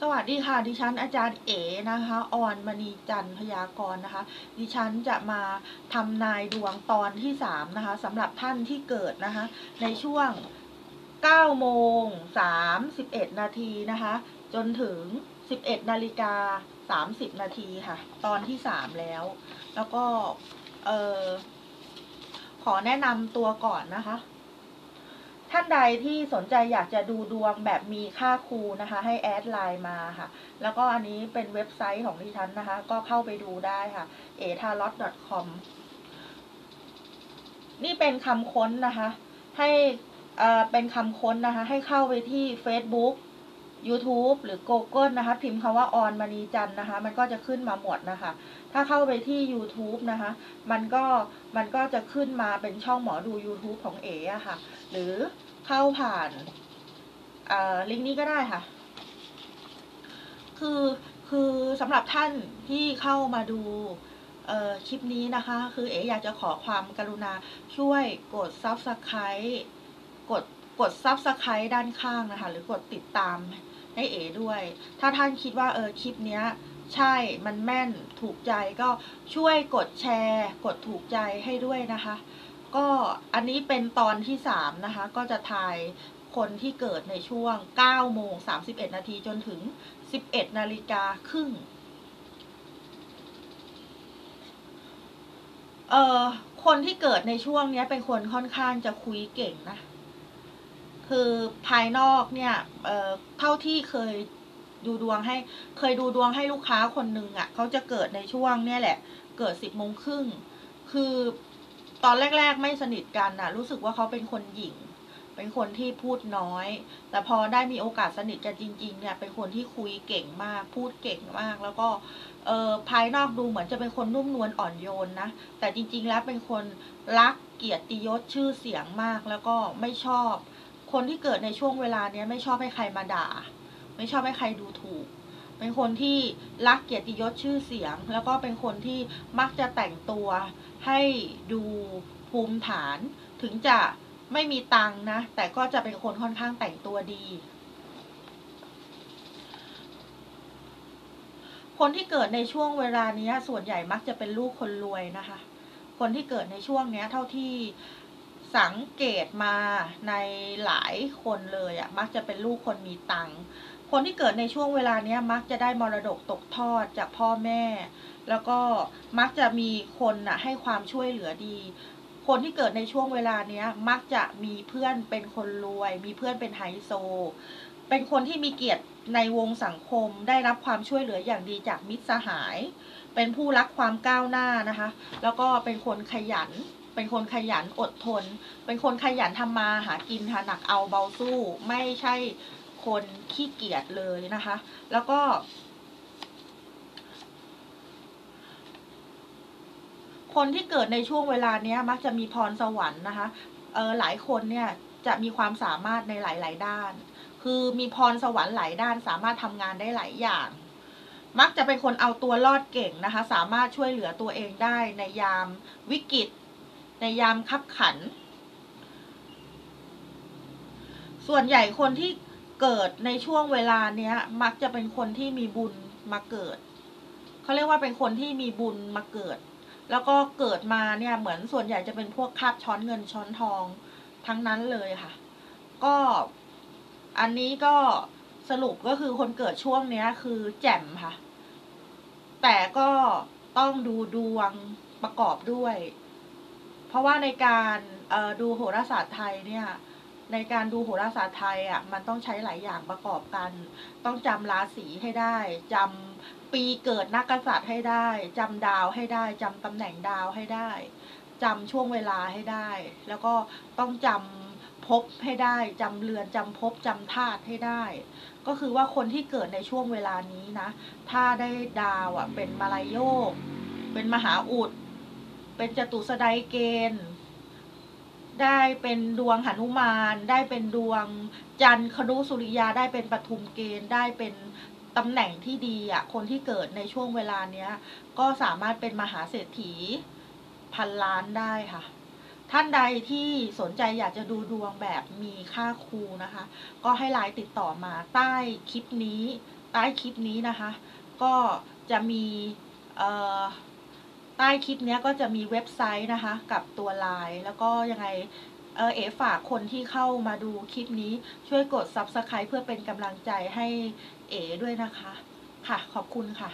สวัสดีค่ะดิฉันอาจารย์เอ๋นะคะอรมณีจันทร์พยากรณ์นะคะดิฉันจะมาทำนายดวงตอนที่3นะคะสำหรับท่านที่เกิดนะคะในช่วง9:31 น.นะคะจนถึง11:30 น.ค่ะตอนที่3แล้วก็ขอแนะนำตัวก่อนนะคะท่านใดที่สนใจอยากจะดูดวงแบบมีค่าครูนะคะให้แอดไลน์มาค่ะแล้วก็อันนี้เป็นเว็บไซต์ของดิฉันนะคะก็เข้าไปดูได้ค่ะ ethalotcom นี่เป็นคำค้นนะคะให้เป็นคำค้นนะคะให้เข้าไปที่ Facebook YouTube หรือ Google นะคะพิมพ์คำว่าอรมณีจันทร์นะคะมันก็จะขึ้นมาหมดนะคะถ้าเข้าไปที่ YouTube นะคะมันก็จะขึ้นมาเป็นช่องหมอดู YouTube ของเอ๋อะค่ะหรือเข้าผ่านลิงก์นี้ก็ได้ค่ะคือสำหรับท่านที่เข้ามาดูคลิปนี้นะคะคือเอ๋อยากจะขอความกรุณาช่วยกด Subscribe กด Subscribe ด้านข้างนะคะหรือกดติดตามให้เอ๋ด้วยถ้าท่านคิดว่าคลิปเนี้ยใช่มันแม่นถูกใจก็ช่วยกดแชร์กดถูกใจให้ด้วยนะคะก็อันนี้เป็นตอนที่3นะคะก็จะทายคนที่เกิดในช่วง9:31 น.จนถึง11:30 น.คนที่เกิดในช่วงนี้เป็นคนค่อนข้างจะคุยเก่งนะคือภายนอกเนี่ยเท่าที่เคยดูดวงให้ลูกค้าคนหนึ่งอ่ะเขาจะเกิดในช่วงเนี่ยแหละเกิด10:30 น.คือตอนแรกๆไม่สนิทกันนะรู้สึกว่าเขาเป็นคนหยิ่งเป็นคนที่พูดน้อยแต่พอได้มีโอกาสสนิทกันจริงๆเนี่ยเป็นคนที่คุยเก่งมากพูดเก่งมากแล้วก็ภายนอกดูเหมือนจะเป็นคนนุ่มนวลอ่อนโยนนะแต่จริงๆแล้วเป็นคนรักเกียรติยศชื่อเสียงมากแล้วก็ไม่ชอบคนที่เกิดในช่วงเวลาเนี้ยไม่ชอบให้ใครมาด่าไม่ชอบให้ใครดูถูกเป็นคนที่รักเกียรติยศชื่อเสียงแล้วก็เป็นคนที่มักจะแต่งตัวให้ดูภูมิฐานถึงจะไม่มีตังค์นะแต่ก็จะเป็นคนค่อนข้างแต่งตัวดีคนที่เกิดในช่วงเวลานี้ส่วนใหญ่มักจะเป็นลูกคนรวยนะคะคนที่เกิดในช่วงนี้เท่าที่สังเกตมาในหลายคนเลยอ่ะมักจะเป็นลูกคนมีตังค์คนที่เกิดในช่วงเวลาเนี้ยมักจะได้มรดกตกทอดจากพ่อแม่แล้วก็มักจะมีคนน่ะให้ความช่วยเหลือดีคนที่เกิดในช่วงเวลาเนี้ยมักจะมีเพื่อนเป็นคนรวยมีเพื่อนเป็นไฮโซเป็นคนที่มีเกียรติในวงสังคมได้รับความช่วยเหลืออย่างดีจากมิตรสหายเป็นผู้รักความก้าวหน้านะคะแล้วก็เป็นคนขยันอดทนเป็นคนขยันทำมาหากินหาหนักเอาเบาสู้ไม่ใช่คนขี้เกียจเลยนะคะแล้วก็คนที่เกิดในช่วงเวลาเนี้ยมักจะมีพรสวรรค์นะคะหลายคนเนี่ยจะมีความสามารถในหลายๆด้านคือมีพรสวรรค์หลายด้านสามารถทำงานได้หลายอย่างมักจะเป็นคนเอาตัวรอดเก่งนะคะสามารถช่วยเหลือตัวเองได้ในยามวิกฤตในยามคับขันส่วนใหญ่คนที่เกิดในช่วงเวลาเนี้ยมักจะเป็นคนที่มีบุญมาเกิดเขาเรียกว่าเป็นคนที่มีบุญมาเกิดแล้วก็เกิดมาเนี่ยเหมือนส่วนใหญ่จะเป็นพวกคาบช้อนเงินช้อนทองทั้งนั้นเลยค่ะก็อันนี้ก็สรุปก็คือคนเกิดช่วงเนี้ยคือแจ่มค่ะแต่ก็ต้องดูดวงประกอบด้วยเพราะว่าในการดูโหราศาสตร์ไทยเนี่ยในการดูโหราศาสตร์ไทยอ่ะมันต้องใช้หลายอย่างประกอบกันต้องจำราศีให้ได้จำปีเกิดนักกษัตริย์ให้ได้จำดาวให้ได้จำตำแหน่งดาวให้ได้จำช่วงเวลาให้ได้แล้วก็ต้องจำภพให้ได้จำเรือนจำภพจำธาตุให้ได้ก็คือว่าคนที่เกิดในช่วงเวลานี้นะถ้าได้ดาวอ่ะเป็นมลาโยกเป็นมหาอุดเป็นจตุสไดเกณฑ์ได้เป็นดวงหนุมานได้เป็นดวงจันทร์ครุสุริยาได้เป็นปฐุมเกณฑ์ได้เป็นตำแหน่งที่ดีอ่ะคนที่เกิดในช่วงเวลาเนี้ยก็สามารถเป็นมหาเศรษฐีพันล้านได้ค่ะท่านใดที่สนใจอยากจะดูดวงแบบมีค่าครูนะคะก็ให้ไลน์ติดต่อมาใต้คลิปนี้ ใต้คลิปนี้นะคะก็จะมีใต้คลิปนี้ก็จะมีเว็บไซต์นะคะกับตัวไลน์แล้วก็ยังไงเอ๋ฝากคนที่เข้ามาดูคลิปนี้ช่วยกด Subscribe เพื่อเป็นกำลังใจให้เอ๋ด้วยนะคะค่ะขอบคุณค่ะ